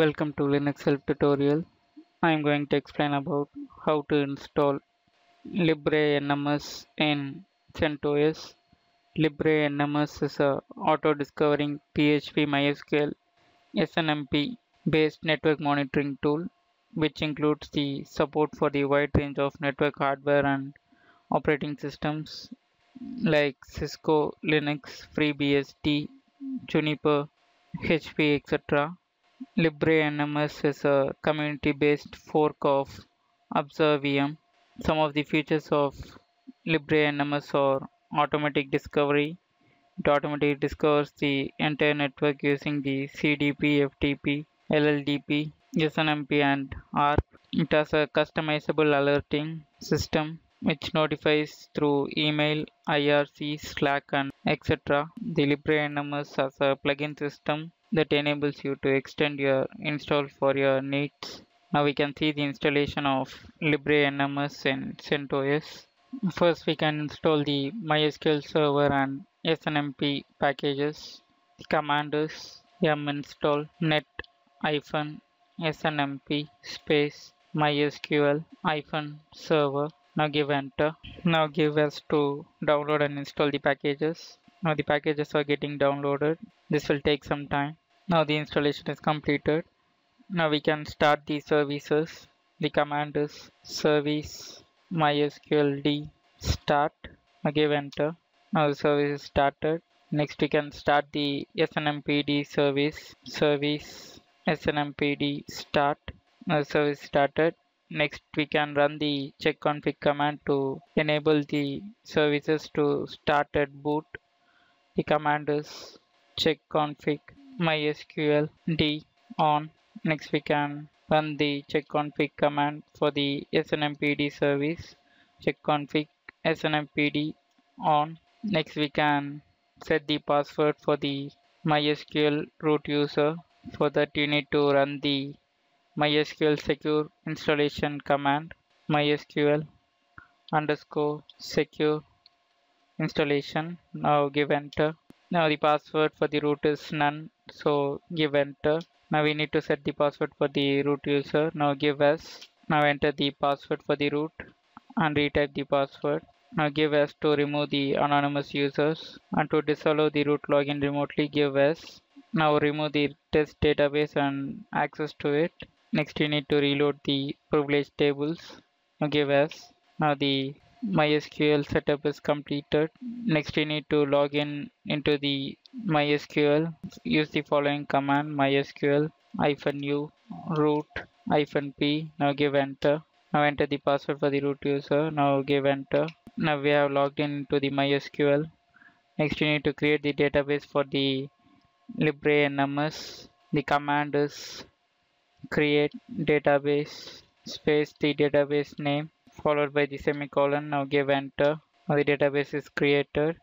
Welcome to Linux Help Tutorial. I am going to explain about how to install LibreNMS in CentOS. LibreNMS is a auto-discovering PHP MySQL SNMP based network monitoring tool which includes the support for the wide range of network hardware and operating systems like Cisco, Linux, FreeBSD, Juniper, HP, etc. LibreNMS is a community-based fork of Observium. Some of the features of LibreNMS are automatic discovery. It automatically discovers the entire network using the CDP, FTP, LLDP, SNMP and ARP. It has a customizable alerting system which notifies through email, IRC, Slack and etc. The LibreNMS has a plugin system that enables you to extend your install for your needs. Now we can see the installation of LibreNMS in CentOS. First we can install the MySQL server and SNMP packages. The command is install net-snmp space mysql-server. Now give enter. Now give us to download and install the packages. Now the packages are getting downloaded. This will take some time. Now the installation is completed. Now we can start the services. The command is service mysqld start. Now give enter. Now the service is started. Next we can start the SNMPD service. Service SNMPD start. Now the service started. Next we can run the check config command to enable the services to start at boot. The command is check config mysqld on. Next we can run the check config command for the SNMPD service. Check config SNMPD on. Next we can set the password for the MySQL root user. For that you need to run the MySQL secure installation command mysql_secure installation. Now give enter. Now the password for the root is none, so give enter. Now we need to set the password for the root user. Now give s. Now enter the password for the root and retype the password. Now give s to remove the anonymous users, and to disallow the root login remotely give s. Now remove the test database and access to it. Next you need to reload the privilege tables. Now give s. Now the MySQL setup is completed. Next you need to log in into the MySQL. Use the following command mysql-u root-p. Now give enter. Now enter the password for the root user. Now give enter. Now we have logged in to the MySQL. Next you need to create the database for the LibreNMS. The command is create database space the database name followed by the semicolon. Now give enter. Now the database is created.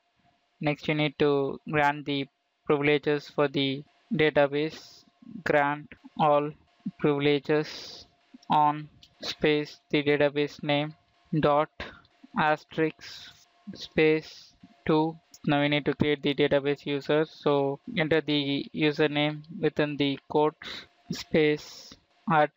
Next you need to grant the privileges for the database. Grant all privileges on space the database name dot asterisk space 2. Now we need to create the database user, so enter the username within the quotes space at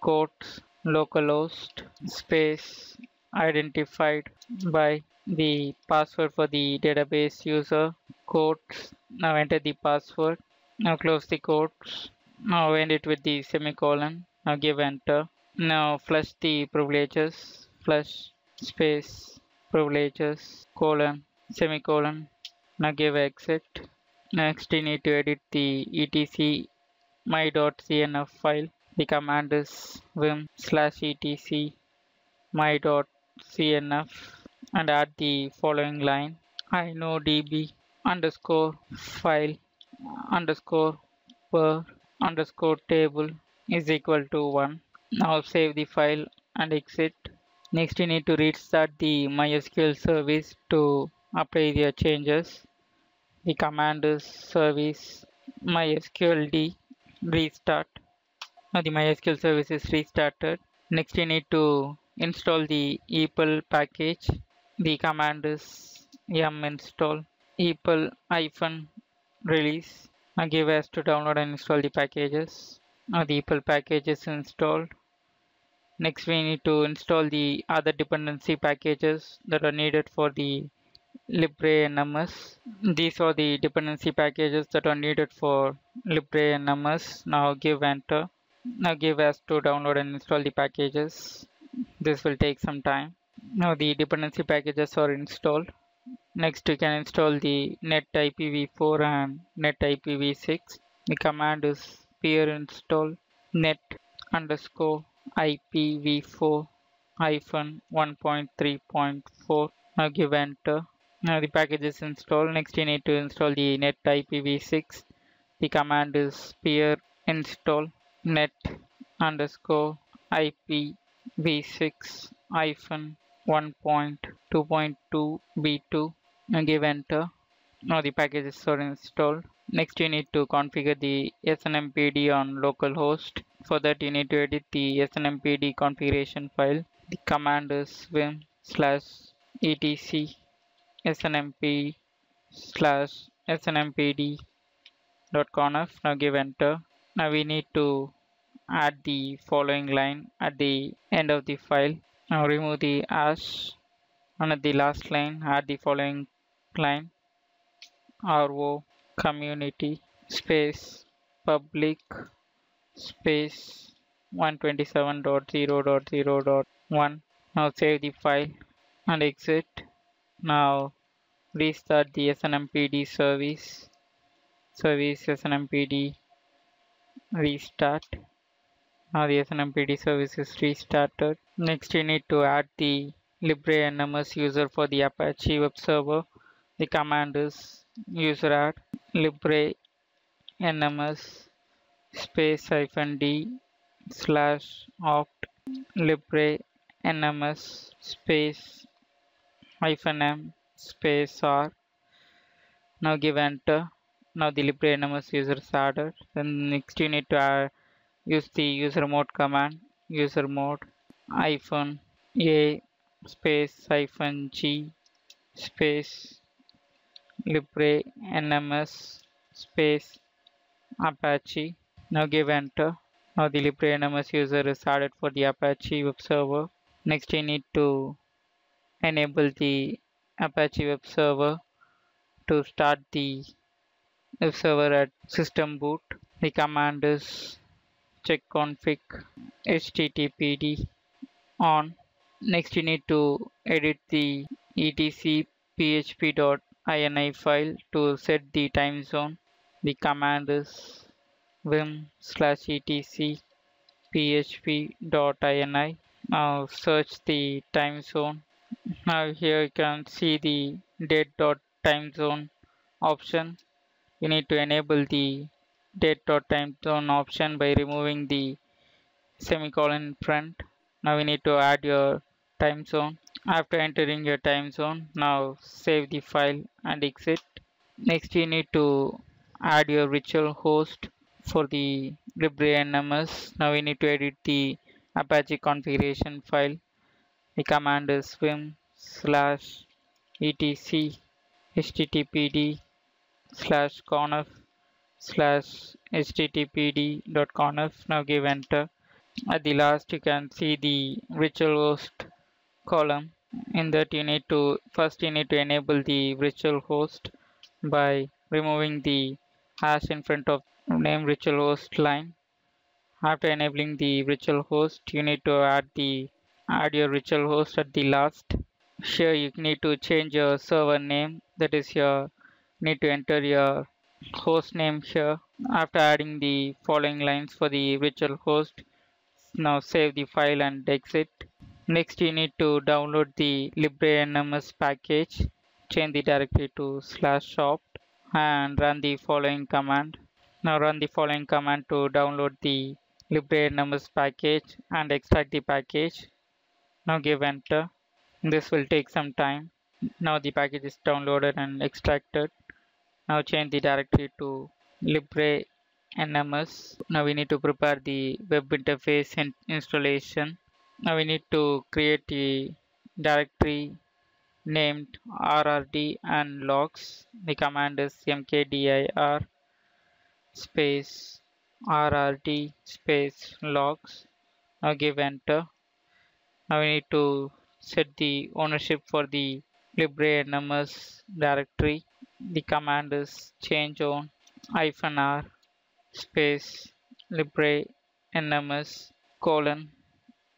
quotes localhost space identified by the password for the database user quotes. Now enter the password. Now close the quotes. Now end it with the semicolon. Now give enter. Now flush the privileges. Flush space privileges colon semicolon. Now give exit. Next you need to edit the etc my.cnf file. The command is vim/etc my.cnf and add the following line inodb_file_per_table = 1. Now save the file and exit. Next you need to restart the MySQL service to apply the changes. The command is service mysqld restart. Now the MySQL service is restarted. Next you need to install the EPL package. The command is install EPL -release. Now give us to download and install the packages. Now the equal package is installed. Next we need to install the other dependency packages that are needed for the LibreNMS. These are the dependency packages that are needed for LibreNMS. Now give enter. Now give us to download and install the packages. This will take some time. Now the dependency packages are installed. Next we can install the net IPv4 and net IPv6. The command is peer install net underscore IPv4 -1.3.4. Now give enter. Now the package is installed. Next you need to install the net IPv6. The command is peer install net underscore IPv6 -1.2.2b2. Now give enter. Now the packages are installed. Next you need to configure the SNMPD on localhost. For that you need to edit the SNMPD configuration file. The command is vim /etc/snmp/snmpd.conf. Now give enter. Now we need to add the following line at the end of the file. Now remove the hash, and at the last line add the following line: ro community space public space 127.0.0.1. Now save the file and exit. Now restart the SNMPD service. Service SNMPD restart. Now the SNMPD service is restarted. Next you need to add the LibreNMS user for the Apache web server. The command is user add LibreNMS -d/opt LibreNMS -m -r. Now give enter. Now the LibreNMS user is added. Then next you need to use the user mode command. User mode -a -g LibreNMS Apache. Now give enter. Now the LibreNMS user is added for the Apache web server. Next you need to enable the Apache web server to start the web server at system boot. The command is check config HTTPD on. Next you need to edit the etc php.ini file to set the time zone. The command is vim /etc/php.ini. Now search the time zone. Now here you can see the date.timezone option. You need to enable the date.timezone option by removing the semicolon in front. Now we need to add your time zone. After entering your time zone, now save the file and exit. Next you need to add your virtual host for the LibreNMS. Now we need to edit the Apache configuration file. The command is vim etc/httpd/conf/httpd.conf. Now give enter. At the last you can see the virtual host column. In that you need to enable the virtual host by removing the hash in front of name virtual host line. After enabling the virtual host, you need to add your virtual host at the last. Here you need to change your server name, that is your need to enter your host name here. After adding the following lines for the virtual host, now save the file and exit. Next you need to download the LibreNMS package, change the directory to /opt and run the following command. Now run the following command to download the LibreNMS package and extract the package. Now give enter. This will take some time. Now the package is downloaded and extracted. Now change the directory to LibreNMS. Now we need to prepare the web interface installation. Now we need to create a directory named RRD and logs. The command is mkdir RRD space logs. Now give enter. Now we need to set the ownership for the LibreNMS directory. The command is change own -r space LibreNMS colon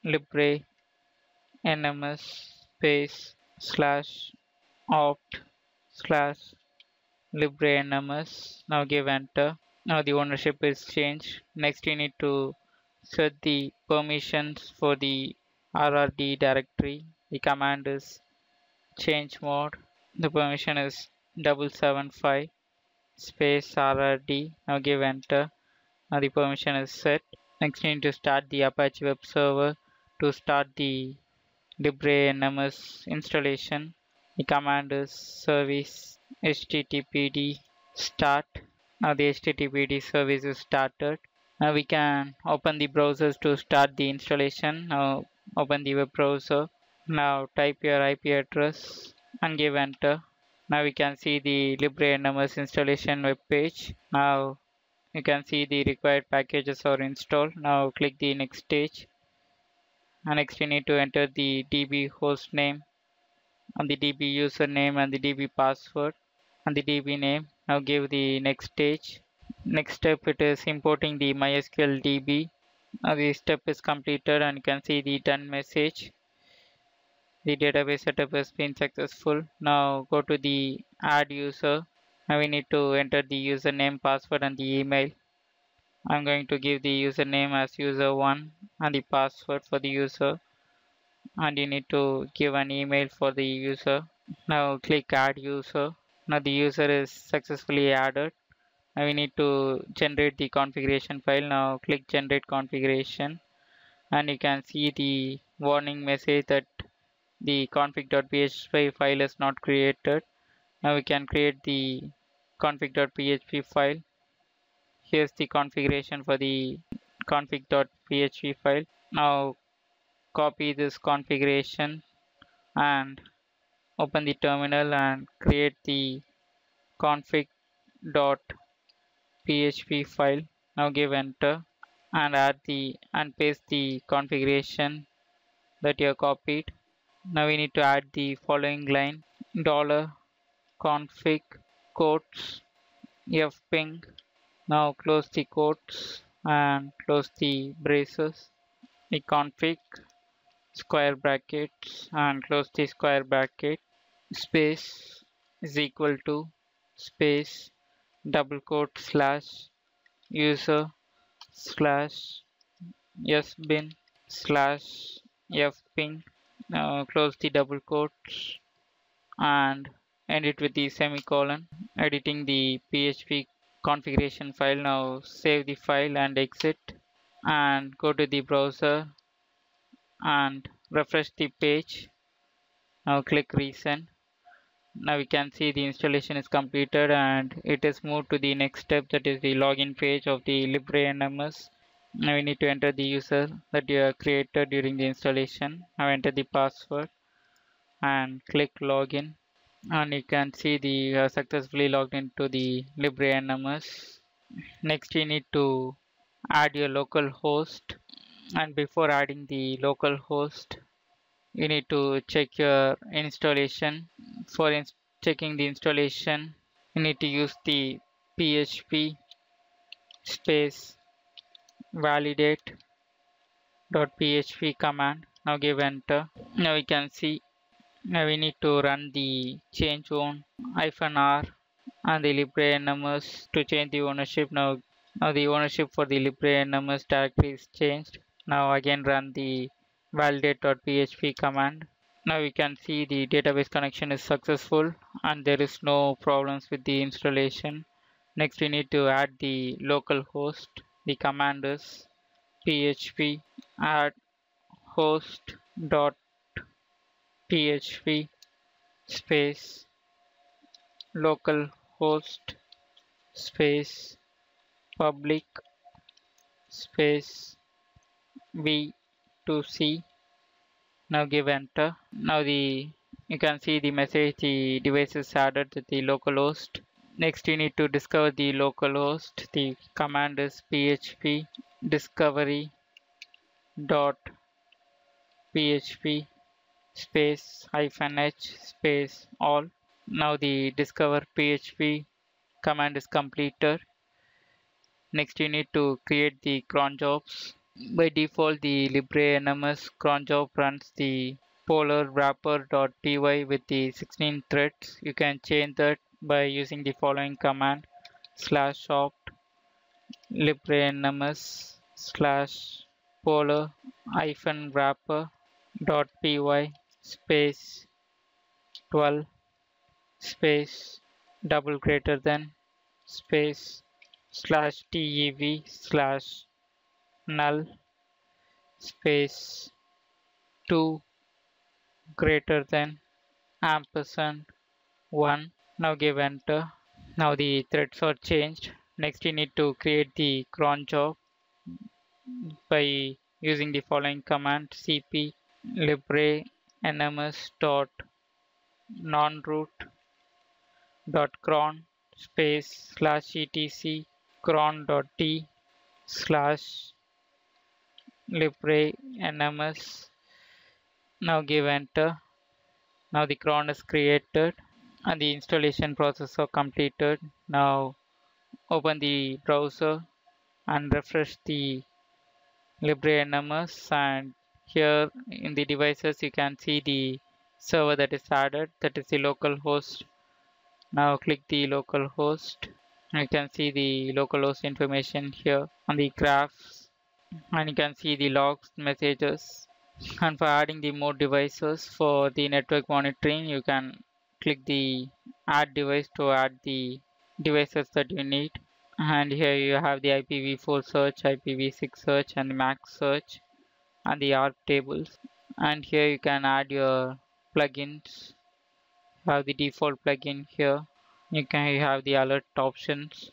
LibreNMS space /opt/LibreNMS. Now give enter. Now the ownership is changed. Next you need to set the permissions for the RRD directory. The command is change mode. The permission is 775 space RRD. Now give enter. Now the permission is set. Next you need to start the Apache web server. To start the LibreNMS installation, the command is service HTTPD start. Now the HTTPD service is started. Now we can open the browsers to start the installation. Now open the web browser. Now type your IP address and give enter. Now we can see the LibreNMS installation web page. Now you can see the required packages are installed. Now click the next stage. And next you need to enter the DB host name and the DB username and the DB password and the DB name. Now give the next stage. Next step, it is importing the MySQL DB. Now this step is completed and you can see the done message. The database setup has been successful. Now go to the add user. Now we need to enter the username, password and the email. I'm going to give the username as user1 and the password for the user, and you need to give an email for the user. Now click add user. Now the user is successfully added. Now we need to generate the configuration file. Now click generate configuration and you can see the warning message that the config.php file is not created. Now we can create the config.php file. Here's the configuration for the config.php file. Now copy this configuration and open the terminal and create the config.php file. Now give enter and paste the configuration that you have copied. Now we need to add the following line: $config quotes fping. Now close the quotes and close the braces, the config square brackets and close the square bracket, space is equal to space double quote /user/sbin/fping. Now close the double quotes and end it with the semicolon, editing the PHP configuration file. Now save the file and exit and go to the browser and refresh the page. Now click resend. Now we can see the installation is completed and it is moved to the next step, that is the login page of the LibreNMS. Now we need to enter the user that you have created during the installation. Now enter the password and click login. And you can see you have successfully logged into the LibreNMS. Next you need to add your local host, and before adding the local host you need to check your installation. For checking the installation you need to use the php space validate.php command. Now give enter. Now you can see. Now we need to run the change own -r and the LibreNMS to change the ownership. Now the ownership for the LibreNMS directory is changed. Now again run the validate.php command. Now we can see the database connection is successful and there is no problems with the installation. Next we need to add the local host. The command is php add host.php space localhost space public space v2c. Now give enter. Now you can see the message, the device is added to the localhost. Next, you need to discover the localhost. The command is php discovery.php -h all. Now the discover php command is completed. Next, you need to create the cron jobs. By default, the LibreNMS cron job runs the polar wrapper.py with the 16 threads. You can change that by using the following command: /opt LibreNMS /polar wrapper.py /12 /dev/null $2 > 1. Now give enter. Now the threads are changed. Next, you need to create the cron job by using the following command: cp libreNMS.nonroot.cron /etc cron.t /libreNMS. Now give enter. Now the cron is created and the installation process are completed. Now open the browser and refresh the LibreNMS, and here in the devices you can see the server that is added, that is the localhost. Now click the localhost. You can see the localhost information here on the graphs, and you can see the logs, messages. And for adding the more devices for the network monitoring, you can click the add device to add the devices that you need. And here you have the IPv4 search, IPv6 search, and MAC search, and the ARP tables. And here you can add your plugins. You have the default plugin here. You have the alert options,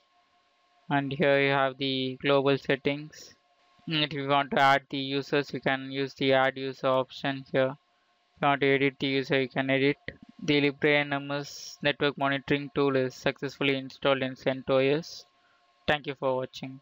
and here you have the global settings. If you want to add the users, you can use the add user option here. If you want to edit the user, you can edit. The LibreNMS network monitoring tool is successfully installed in CentOS. Thank you for watching.